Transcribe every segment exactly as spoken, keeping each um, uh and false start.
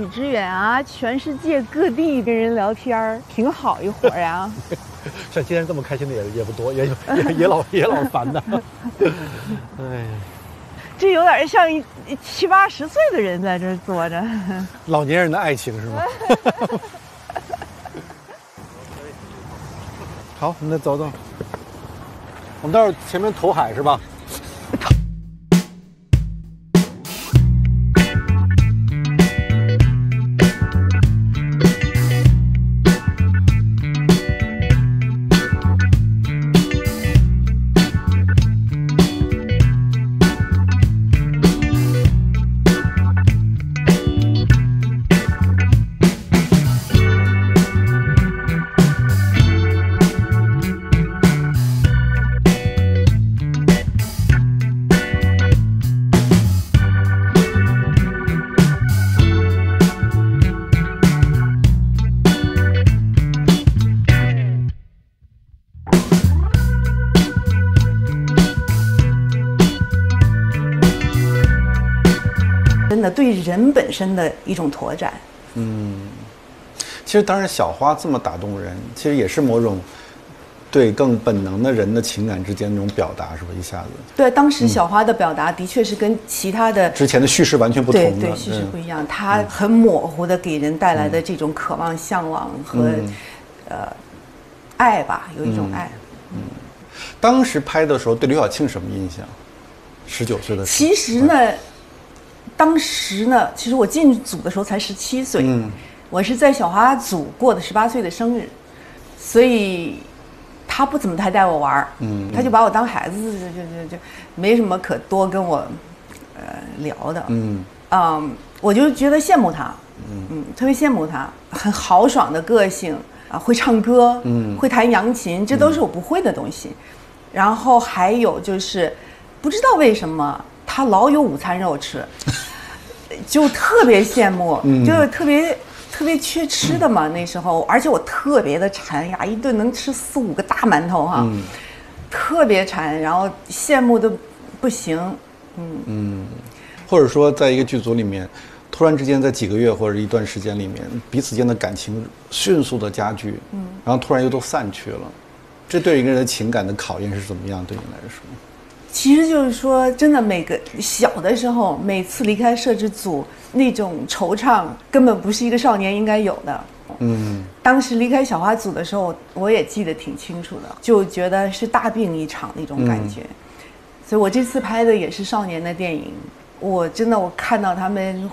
许知远啊，全世界各地跟人聊天挺好一伙呀、啊。像今天这么开心的也也不多，也也也老也老烦的。哎，这有点像一七八十岁的人在这坐着。老年人的爱情是吗？好，我们再走走。我们到时候前面投海是吧？对人本身的一种拓展。嗯，其实当然小花这么打动人，其实也是某种对更本能的人的情感之间那种表达，是吧？一下子。对，当时小花的表达的确是跟其他的、嗯、之前的叙事完全不同的，对对，叙事不一样，它很模糊的给人带来的这种渴望、向往和、嗯、呃爱吧，有一种爱。嗯，嗯当时拍的时候对刘晓庆什么印象？十九岁的时候。其实呢。嗯当时呢，其实我进组的时候才十七岁，嗯、我是在小花组过的十八岁的生日，所以他不怎么太带我玩儿，嗯、他就把我当孩子，就就就没什么可多跟我呃聊的，嗯，啊、嗯，我就觉得羡慕他，嗯嗯，特别羡慕他，很豪爽的个性啊，会唱歌，嗯，会弹扬琴，这都是我不会的东西，嗯、然后还有就是不知道为什么。他老有午餐肉吃，就特别羡慕，嗯、就特别特别缺吃的嘛。那时候，而且我特别的馋呀，一顿能吃四五个大馒头哈、啊，嗯、特别馋，然后羡慕的不行。嗯嗯，或者说，在一个剧组里面，突然之间在几个月或者一段时间里面，彼此间的感情迅速的加剧，嗯，然后突然又都散去了，这对一个人的情感的考验是怎么样？对你来说？其实就是说，真的，每个小的时候，每次离开摄制组，那种惆怅根本不是一个少年应该有的。嗯，当时离开小花组的时候，我也记得挺清楚的，就觉得是大病一场那种感觉。嗯、所以我这次拍的也是少年的电影，我真的我看到他们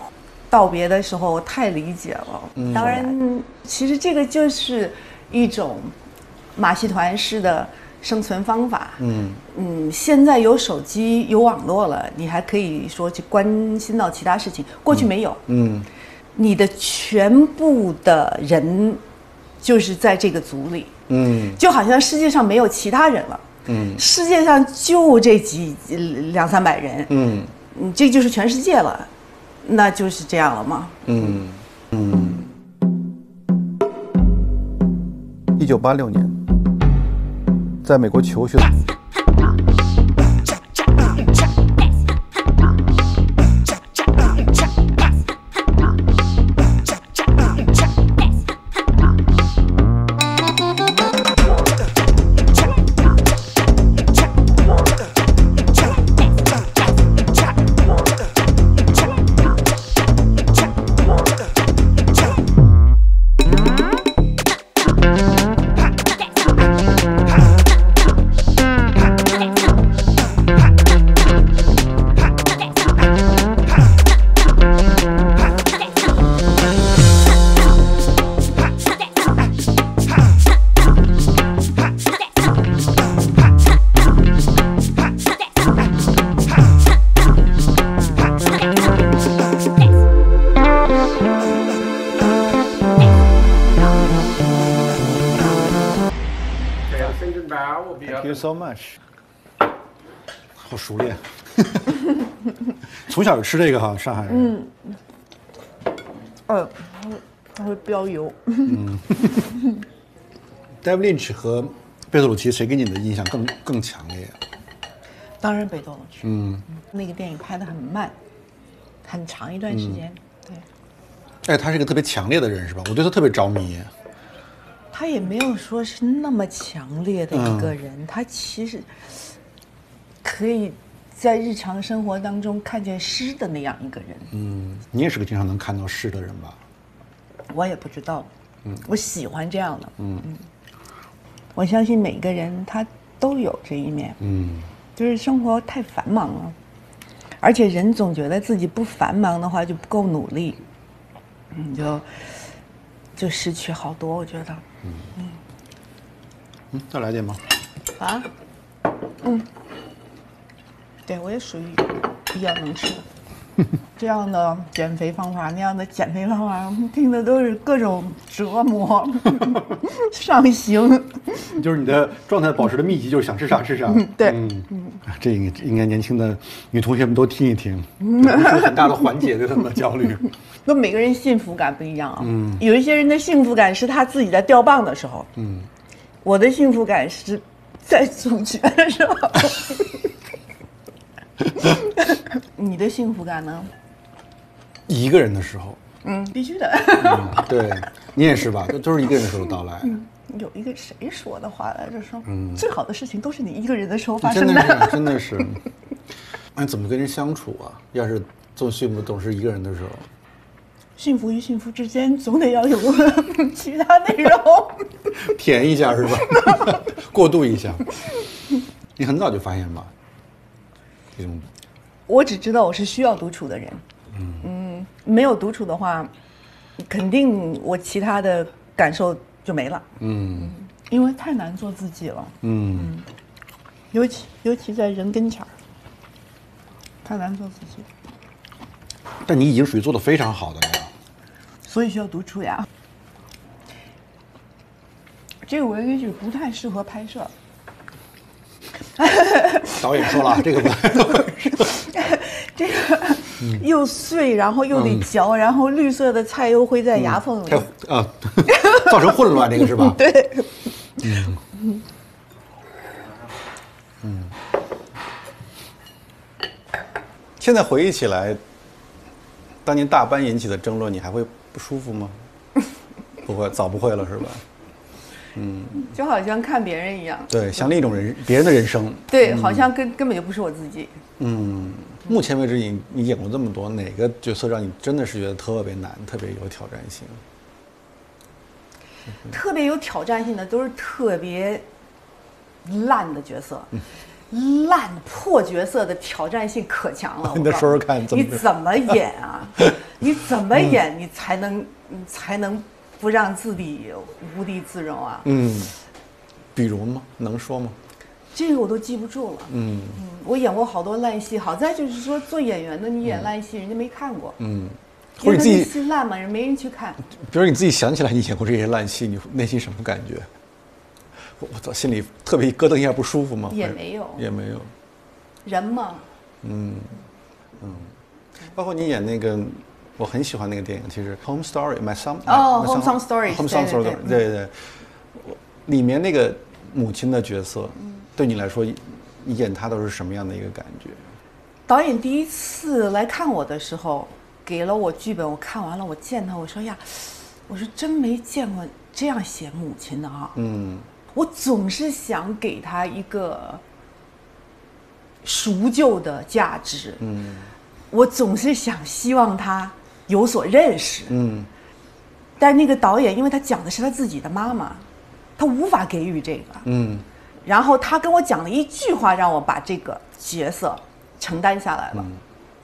道别的时候，我太理解了。嗯、当然，其实这个就是一种马戏团式的。生存方法，嗯嗯，现在有手机有网络了，你还可以说去关心到其他事情，过去没有，嗯，嗯你的全部的人就是在这个组里，嗯，就好像世界上没有其他人了，嗯，世界上就这几两三百人，嗯，嗯，这就是全世界了，那就是这样了吗？嗯嗯。一九八六年。在美国求学，so much， 好熟练，从小就吃这个哈，上海人。嗯，呃，它会飙油。嗯 ，David Lynch 和贝多鲁奇谁给你的印象更更强烈、啊？当然贝多鲁奇。嗯，那个电影拍得很慢，很长一段时间。嗯、对，哎，他是一个特别强烈的人，是吧？我对他特别着迷。他也没有说是那么强烈的一个人，嗯、他其实可以在日常生活当中看见诗的那样一个人。嗯，你也是个经常能看到诗的人吧？我也不知道。嗯，我喜欢这样的。嗯嗯，我相信每个人他都有这一面。嗯，就是生活太繁忙了。 而且人总觉得自己不繁忙的话就不够努力，你就就失去好多。我觉得，嗯嗯，嗯，再来点吗？啊，嗯，对我也属于比较能吃的。这样的减肥方法，那样的减肥方法，听的都是各种折磨、上刑。就是你的状态保持的秘籍，就是想吃啥吃啥。嗯，对，嗯。 这应该年轻的女同学们都听一听，是很大的缓解对他们的焦虑。那每个人幸福感不一样啊，嗯，有一些人的幸福感是他自己在掉棒的时候，嗯，我的幸福感是在主角的时候。你的幸福感呢？一个人的时候，嗯，必须的。嗯、对你也是吧？都都是一个人的时候到来。嗯 有一个谁说的话来着？说，嗯，最好的事情都是你一个人的时候发生的，真的是。哎，怎么跟人相处啊？要是总幸福总是一个人的时候，幸福与幸福之间总得要有其他内容，填一下是吧？过渡一下。你很早就发现吧？这种，我只知道我是需要独处的人。嗯嗯，没有独处的话，肯定我其他的感受。 就没了，嗯，因为太难做自己了，嗯，嗯尤其尤其在人跟前儿，太难做自己。但你已经属于做得非常好的了，所以需要独处呀。这个我也许不太适合拍摄。导演说了，这个不太适合。这个又碎，然后又得嚼，嗯、然后绿色的菜又会在牙缝里、嗯、啊，造成混乱，这个是吧？对，嗯，嗯。现在回忆起来，当年大班引起的争论，你还会不舒服吗？不会，早不会了是吧？嗯，就好像看别人一样，对，像另一种人别人的人生，对，嗯、好像根根本就不是我自己。嗯。 目前为止你，你你演过这么多，哪个角色让你真的是觉得特别难、特别有挑战性？特别有挑战性的都是特别烂的角色，嗯、烂破角色的挑战性可强了。你再说说看，怎么你怎么演啊？你怎么演，你才能你才能不让自己无地自容啊？嗯，比如吗？能说吗？ 这个我都记不住了。嗯, 嗯，我演过好多烂戏，好在就是说做演员的，你演烂戏，嗯、人家没看过。嗯，或者你自己戏烂嘛，人没人去看。比如你自己想起来你演过这些烂戏，你内心什么感觉？我我操，心里特别咯噔一下，不舒服吗？也没有，也没有。人嘛。嗯嗯，包括你演那个，我很喜欢那个电影，其实《Home Story》My Song。哦，《Home Song Story》。Home Song Story， 对对对，里面那个母亲的角色。嗯 对你来说，你演他都是什么样的一个感觉？导演第一次来看我的时候，给了我剧本，我看完了，我见他，我说呀，我说真没见过这样写母亲的啊。嗯，我总是想给他一个赎救的价值。嗯，我总是想希望他有所认识。嗯，但那个导演，因为他讲的是他自己的妈妈，他无法给予这个。嗯。 然后他跟我讲了一句话，让我把这个角色承担下来了。嗯、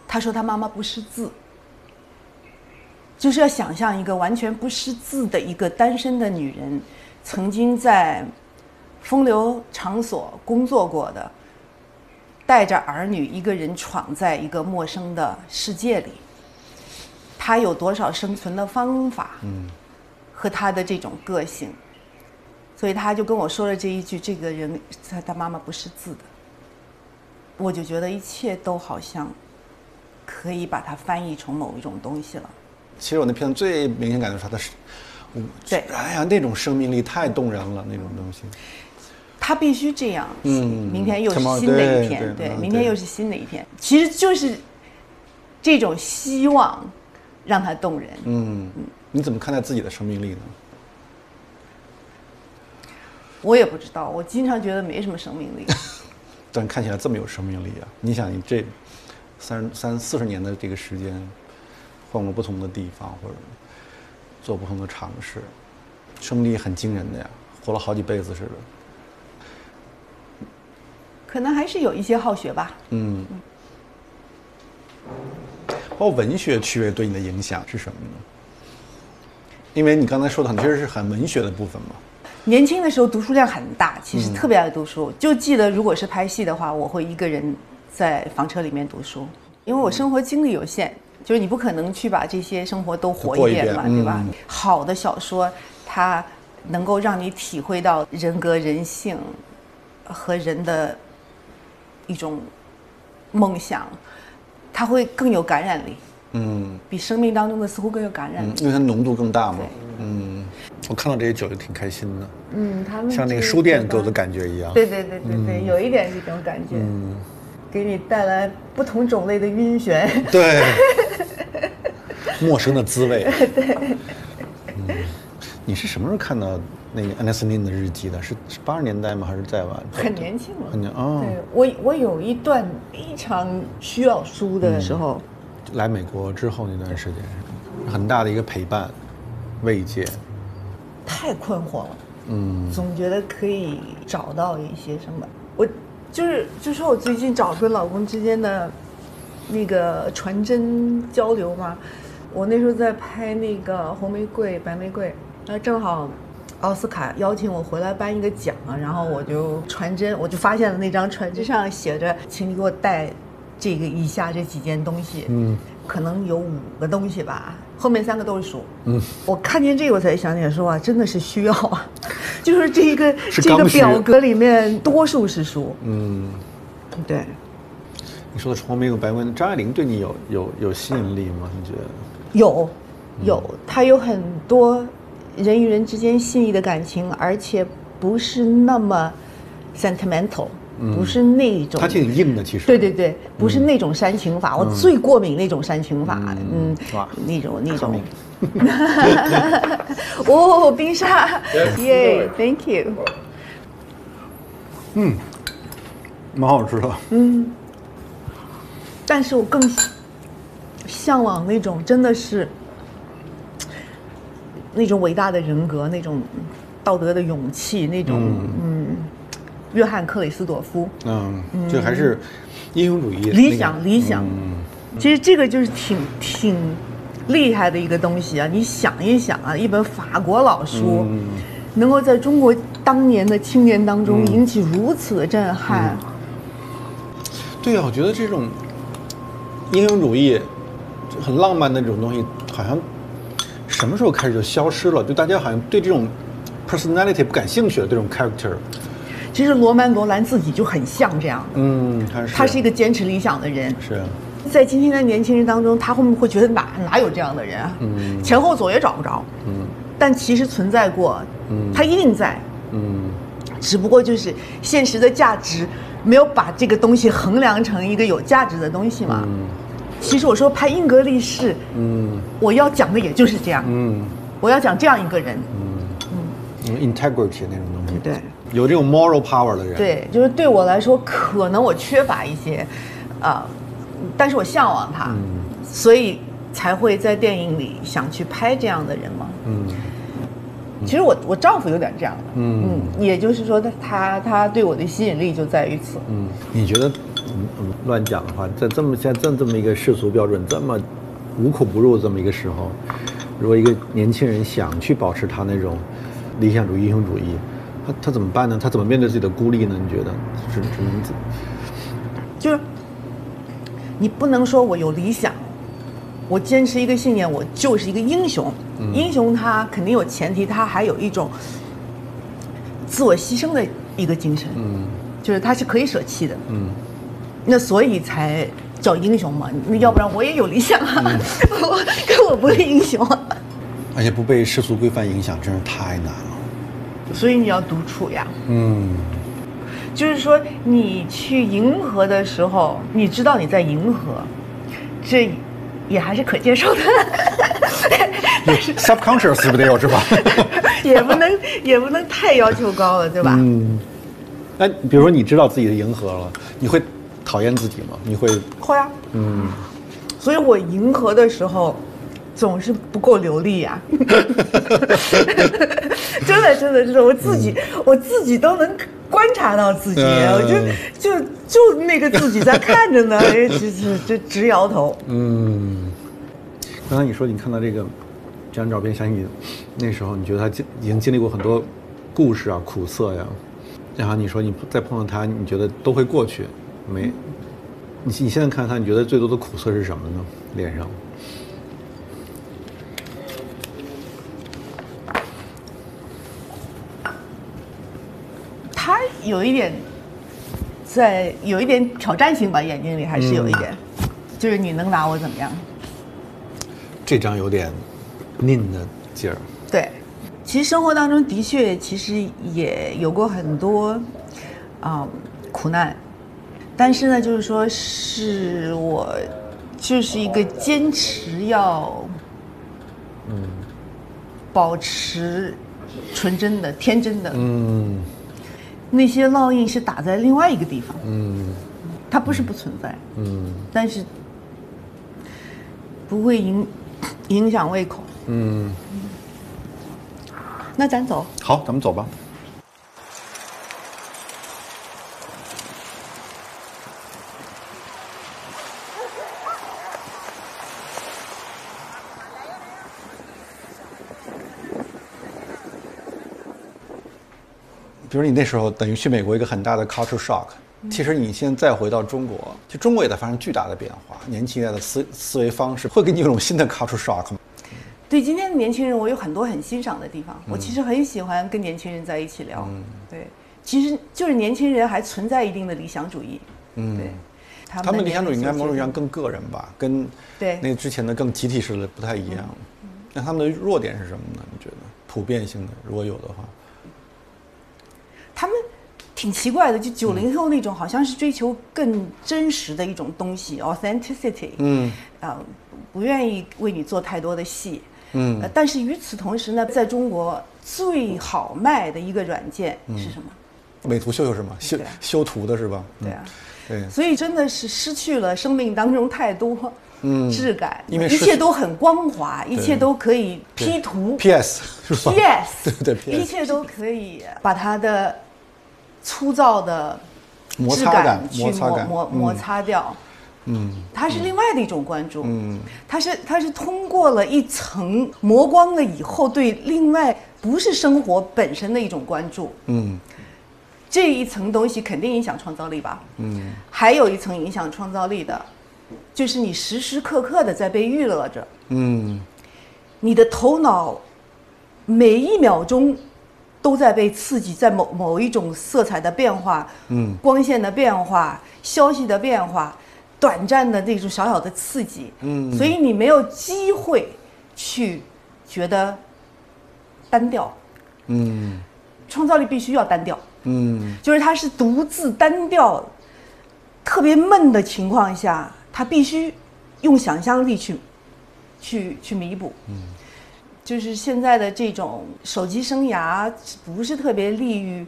他说他妈妈不识字，就是要想象一个完全不识字的一个单身的女人，曾经在风流场所工作过的，带着儿女一个人闯在一个陌生的世界里，她有多少生存的方法，嗯，和她的这种个性。 所以他就跟我说了这一句：“这个人他他妈妈不识字的。”我就觉得一切都好像可以把它翻译成某一种东西了。其实我那片子最明显感觉出他是，对，哎呀，那种生命力太动人了，那种东西。他必须这样。嗯，明天又是新的一天，对，明天又是新的一天。其实就是这种希望让它动人。嗯，你怎么看待自己的生命力呢？我也不知道，我经常觉得没什么生命力。但看起来这么有生命力啊！你想，你这三三四十年的这个时间，换过不同的地方，或者做不同的尝试，生命力很惊人的呀，活了好几辈子似的。可能还是有一些好学吧。嗯。包括文学趣味对你的影响是什么呢？因为你刚才说的很，其实是很文学的部分嘛。年轻的时候读书量很大，其实特别爱读书。嗯、就记得，如果是拍戏的话，我会一个人在房车里面读书，因为我生活精力有限，就是你不可能去把这些生活都活一遍嘛，遍嗯、对吧？好的小说，它能够让你体会到人格、人性和人的一种梦想，它会更有感染力。嗯，比生命当中的似乎更有感染力，嗯、因为它浓度更大嘛。嗯，我看到这些酒就挺开心的。嗯，他们像那个书店给我的感觉一样。对对对对对，嗯、有一点这种感觉。嗯，给你带来不同种类的晕眩。对，陌生的滋味。对、嗯。你是什么时候看到那个安德森林的日记的？是是八十年代吗？还是再晚？很年轻了。很年哦。对，我我有一段非常需要书的时候。嗯，来美国之后那段时间，很大的一个陪伴、慰藉。太困惑了，嗯，总觉得可以找到一些什么。我就是就说我最近找跟老公之间的那个传真交流嘛。我那时候在拍那个《红玫瑰白玫瑰》，然后正好奥斯卡邀请我回来颁一个奖，然后我就传真，我就发现了那张传真上写着：“请你给我带。”这个以下这几件东西，嗯，可能有五个东西吧，后面三个都是书。嗯，我看见这个我才想起来说啊，真的是需要啊，就是这一个这个表格里面多数是书。嗯，对。你说的《红玫瑰白玫瑰》，张爱玲对你有有有吸引力吗？你觉得？有，有，她有很多人与人之间细腻的感情，而且不是那么 sentimental。不是那种，它挺硬的，其实。对对对，不是那种煽情法，我最过敏那种煽情法，嗯，那种那种。哦，冰沙，耶 ，Thank you。嗯，蛮好吃的。嗯，但是我更向往那种真的是那种伟大的人格，那种道德的勇气，那种嗯。约翰·克里斯朵夫，嗯，就还是英雄主义、那个、理想理想。嗯、其实这个就是挺挺厉害的一个东西啊！你想一想啊，一本法国老书，嗯、能够在中国当年的青年当中引起如此的震撼。嗯嗯、对啊，我觉得这种英雄主义很浪漫的那种东西，好像什么时候开始就消失了？就大家好像对这种 personality 不感兴趣了，这种 character。其实罗曼·罗兰自己就很像这样的，嗯，他是他是一个坚持理想的人，是，在今天的年轻人当中，他会不会觉得哪哪有这样的人啊？嗯，前后左也找不着，嗯，但其实存在过，嗯，他一定在，嗯，只不过就是现实的价值没有把这个东西衡量成一个有价值的东西嘛。嗯，其实我说拍英格力士，嗯，我要讲的也就是这样，嗯，我要讲这样一个人，嗯嗯 ，integrity 那种东西，对。有这种 moral power 的人，对，就是对我来说，可能我缺乏一些，啊、呃，但是我向往他，嗯、所以才会在电影里想去拍这样的人嘛。嗯，其实我我丈夫有点这样的，嗯，嗯，也就是说他，他他对我的吸引力就在于此。嗯，你觉得，嗯、乱讲的话，在这么现在这么这么一个世俗标准，这么无孔不入这么一个时候，如果一个年轻人想去保持他那种理想主义、英雄主义。他他怎么办呢？他怎么面对自己的孤立呢？你觉得是只能怎？就是你不能说我有理想，我坚持一个信念，我就是一个英雄。嗯、英雄他肯定有前提，他还有一种自我牺牲的一个精神，嗯，就是他是可以舍弃的，嗯，那所以才叫英雄嘛。那要不然我也有理想啊，嗯、我可我不是英雄啊。而且不被世俗规范影响，真是太难了。所以你要独处呀，嗯，就是说你去迎合的时候，你知道你在迎合，这也还是可接受的。subconscious 不得有是吧？也不能也不能太要求高了，对吧？嗯。那比如说你知道自己的迎合了，你会讨厌自己吗？你会？会啊。嗯。所以我迎合的时候，总是不够流利呀、啊。真的真的真的，我自己、嗯、我自己都能观察到自己，嗯、我就就就那个自己在看着呢，就就直摇头。嗯。刚才你说你看到这个。 这张照片，相信你那时候你觉得他经已经经历过很多故事啊、苦涩呀，然后你说你再碰到他，你觉得都会过去，没？你你现在看他，你觉得最多的苦涩是什么呢？脸上？他有一点在，有一点挑战性吧，眼睛里还是有一点，嗯、就是你能拿我怎么样？这张有点。 拧的劲儿，对，其实生活当中的确，其实也有过很多，啊、呃，苦难，但是呢，就是说是我，就是一个坚持要，嗯，保持纯真的、天真的，嗯，那些烙印是打在另外一个地方，嗯，它不是不存在，嗯，但是不会影影响胃口。 嗯，那咱走。好，咱们走吧。比如你那时候等于去美国一个很大的 culture shock，、嗯、其实你现在再回到中国，就中国也在发生巨大的变化，年轻一代的思思维方式会给你有一种新的 culture shock 吗？ 对今天的年轻人，我有很多很欣赏的地方。我其实很喜欢跟年轻人在一起聊。嗯、对，其实就是年轻人还存在一定的理想主义。嗯，对，他们理想主义应该某种意义上更个人吧，跟对那之前的更集体式的不太一样。那、嗯嗯、他们的弱点是什么呢？你觉得普遍性的，如果有的话，他们挺奇怪的，就九零后那种，好像是追求更真实的一种东西 ，authenticity。嗯，啊、呃，不愿意为你做太多的戏。 嗯，但是与此同时呢，在中国最好卖的一个软件是什么？嗯、美图秀秀是吗？修修图的是吧？对啊，嗯、对，所以真的是失去了生命当中太多嗯质感，因为一切都很光滑，一切都可以 P 图 ，P S 是吧 ？P S 对对， 一切都可以把它的粗糙的摩擦感去摩摩 摩, 摩擦掉。嗯 嗯，它是另外的一种关注，嗯，它是它是通过了一层磨光了以后，对另外不是生活本身的一种关注，嗯，这一层东西肯定影响创造力吧，嗯，还有一层影响创造力的，就是你时时刻刻的在被娱乐着，嗯，你的头脑每一秒钟。 都在被刺激，在某某一种色彩的变化，嗯，光线的变化，消息的变化，短暂的那种小小的刺激，嗯，所以你没有机会去觉得单调，嗯，创造力必须要单调，嗯，就是它是独自单调，特别闷的情况下，它必须用想象力去去去弥补，嗯。 就是现在的这种手机生涯，不是特别利于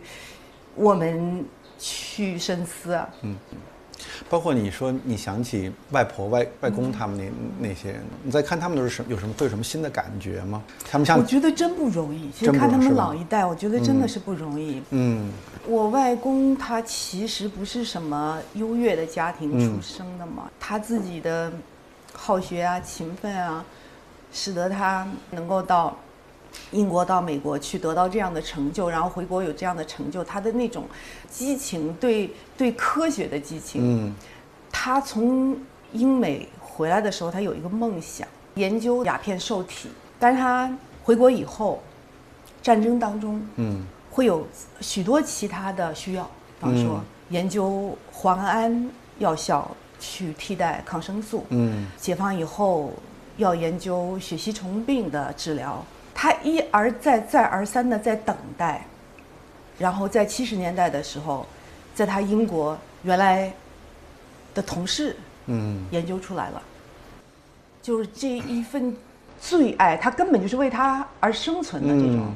我们去深思啊。嗯，包括你说你想起外婆、外外公他们那、嗯、那些人，你在看他们都是什有什么会有什么新的感觉吗？他们像我觉得真不容易，其实看他们老一代，我觉得真的是不容易。嗯，我外公他其实不是什么优越的家庭出生的嘛，嗯、他自己的好学啊、勤奋啊。 使得他能够到英国、到美国去得到这样的成就，然后回国有这样的成就，他的那种激情，对对科学的激情。嗯，他从英美回来的时候，他有一个梦想，研究鸦片受体。但是他回国以后，战争当中，嗯，会有许多其他的需要，比方说研究磺胺药效去替代抗生素。嗯，解放以后。 要研究血吸虫病的治疗，他一而再、再而三的在等待，然后在七十年代的时候，在他英国原来的同事，嗯，研究出来了，嗯、就是这一份最爱，他根本就是为他而生存的这种，嗯、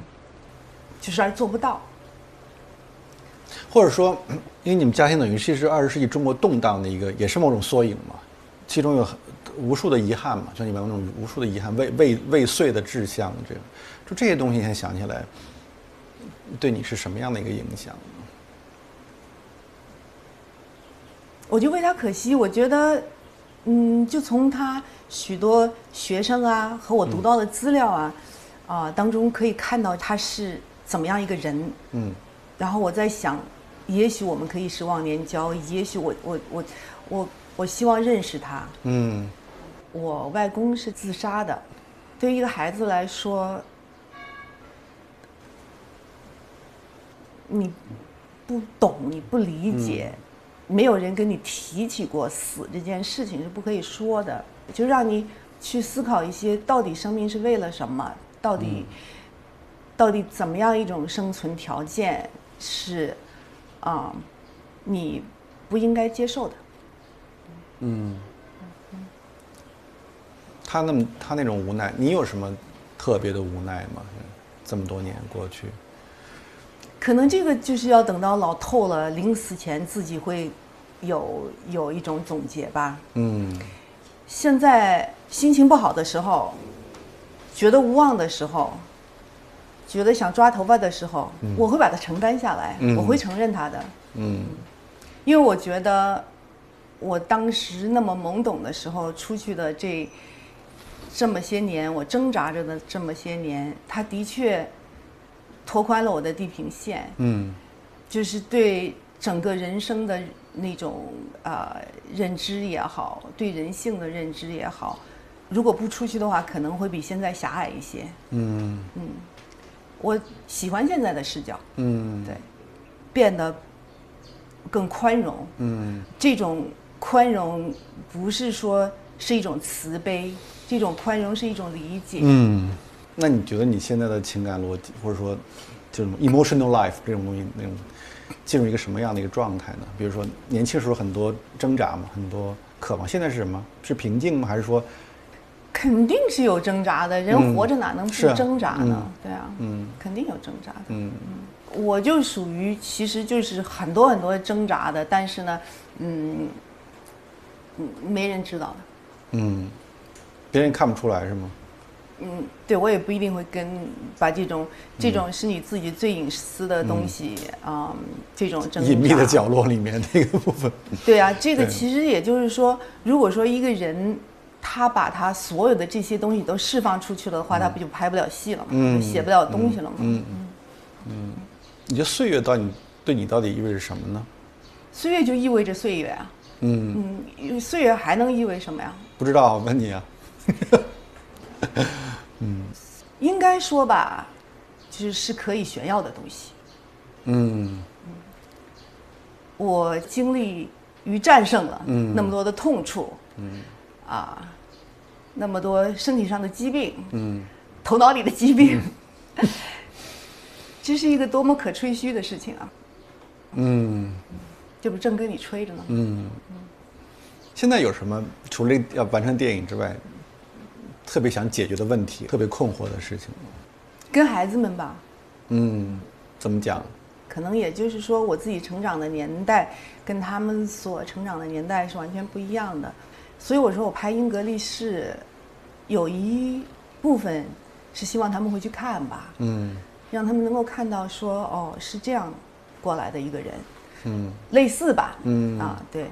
就是而做不到。或者说，因为你们家庭等于其实二十世纪中国动荡的一个，也是某种缩影嘛，其中有无数的遗憾嘛，像你们那种无数的遗憾、未未未遂的志向，这个就这些东西，现在想起来，对你是什么样的一个影响？ 我就为他可惜，我觉得，嗯，就从他许多学生啊和我读到的资料啊，啊、嗯呃、当中可以看到他是怎么样一个人，嗯，然后我在想，也许我们可以是忘年交，也许我我我我我希望认识他，嗯，我外公是自杀的，对于一个孩子来说，你不懂，你不理解。嗯 没有人跟你提起过死这件事情是不可以说的，就让你去思考一些到底生命是为了什么，到底、嗯、到底怎么样一种生存条件是啊、呃、你不应该接受的。嗯，他那么他那种无奈，你有什么特别的无奈吗？这么多年过去。 可能这个就是要等到老透了，临死前自己会有有一种总结吧。嗯，现在心情不好的时候，觉得无望的时候，觉得想抓头发的时候，嗯、我会把它承担下来，嗯、我会承认它的。嗯，因为我觉得我当时那么懵懂的时候出去的这这么些年，我挣扎着的这么些年，它的确。 拓宽了我的地平线，嗯，就是对整个人生的那种呃认知也好，对人性的认知也好，如果不出去的话，可能会比现在狭隘一些，嗯嗯，我喜欢现在的视角，嗯，对，变得更宽容，嗯，这种宽容不是说是一种慈悲，这种宽容是一种理解，嗯。 那你觉得你现在的情感逻辑，或者说这种 emotional life 这种东西，那种进入一个什么样的一个状态呢？比如说年轻时候很多挣扎嘛，很多渴望，现在是什么？是平静吗？还是说？肯定是有挣扎的，人活着哪能不挣扎呢？嗯、对啊，嗯，肯定有挣扎的。嗯嗯，我就属于，其实就是很多很多挣扎的，但是呢，嗯，没人知道的。嗯，别人看不出来是吗？ 嗯，对我也不一定会跟把这种这种是你自己最隐私的东西啊、嗯嗯，这种挣扎隐秘的角落里面那个部分。对啊，这个其实也就是说，如果说一个人他把他所有的这些东西都释放出去了的话，嗯、他不就拍不了戏了吗？嗯、写不了东西了吗？嗯嗯嗯。你觉得岁月到你对你到底意味着什么呢？岁月就意味着岁月啊。嗯嗯，岁月还能意味什么呀？不知道，我问你啊。嗯，应该说吧，就是是可以炫耀的东西。嗯，我经历与战胜了，嗯，那么多的痛楚，嗯，啊，那么多身体上的疾病，嗯，头脑里的疾病，嗯、这是一个多么可吹嘘的事情啊！嗯，这不正跟你吹着呢。嗯，现在有什么除了要完成电影之外？ 特别想解决的问题，特别困惑的事情，跟孩子们吧。嗯，怎么讲？可能也就是说，我自己成长的年代跟他们所成长的年代是完全不一样的。所以我说，我拍《英格力士》，有一部分是希望他们回去看吧。嗯，让他们能够看到说，哦，是这样过来的一个人。嗯，类似吧。嗯啊，对，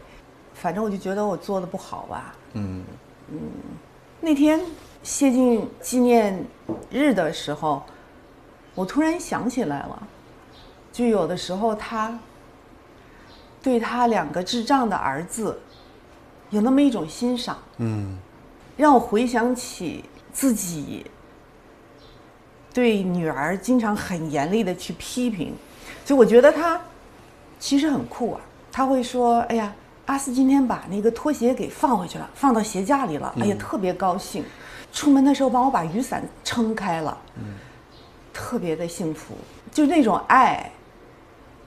反正我就觉得我做的不好吧。嗯嗯。嗯 那天谢晋纪念日的时候，我突然想起来了，就有的时候他对他两个智障的儿子有那么一种欣赏，嗯，让我回想起自己对女儿经常很严厉的去批评，所以我觉得他其实很酷啊，他会说：“哎呀。” 阿斯今天把那个拖鞋给放回去了，放到鞋架里了。哎呀，特别高兴。出门的时候帮我把雨伞撑开了，嗯、特别的幸福。就那种爱，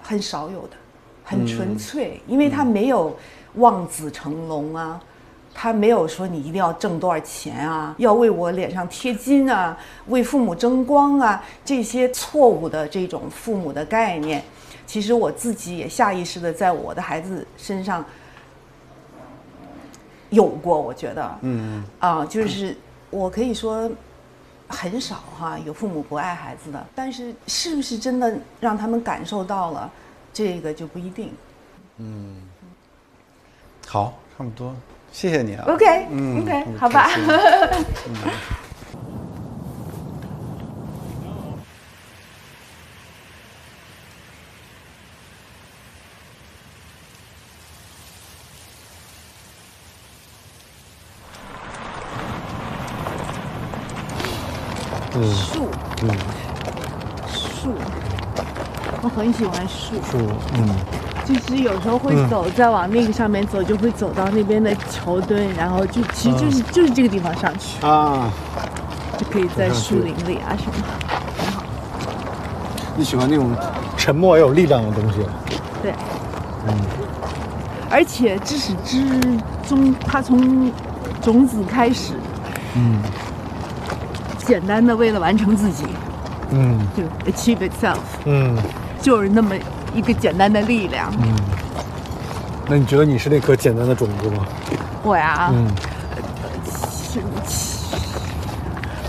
很少有的，很纯粹，嗯、因为他没有望子成龙啊，嗯、他没有说你一定要挣多少钱啊，要为我脸上贴金啊，为父母争光啊，这些错误的这种父母的概念，其实我自己也下意识的在我的孩子身上有过，我觉得，嗯啊，就是我可以说很少哈，有父母不爱孩子的，但是是不是真的让他们感受到了，这个就不一定。嗯，好，差不多。谢谢你啊 ，OK，OK，、嗯 okay, 好吧。嗯、树，嗯，树，我很喜欢树。树，嗯。就是有时候会走，再往那个上面走，就会走到那边的球墩，然后就其实就是就是这个地方上去啊，就可以在树林里啊什么，很好。你喜欢那种沉默而有力量的东西？对，嗯。而且至始至终，它从种子开始，嗯，简单的为了完成自己，嗯，就 achieve itself， 嗯，就是那么。一个简单的力量。嗯，那你觉得你是那颗简单的种子吗？我呀，嗯，七七，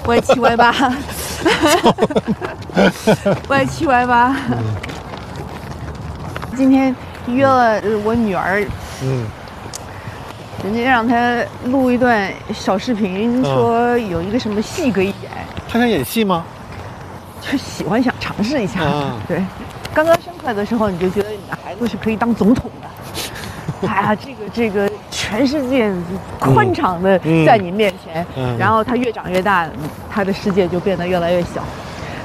歪七歪八，歪七歪八。今天约了我女儿，嗯，人家让她录一段小视频，说有一个什么戏可以演。她想演戏吗？就喜欢，想尝试一下。对。刚刚生出来的时候，你就觉得你的孩子是可以当总统的，哎呀，这个这个全世界宽敞的在你面前，嗯嗯、然后他越长越大，他的世界就变得越来越小。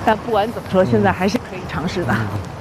但不管怎么说，现在还是可以尝试的。嗯嗯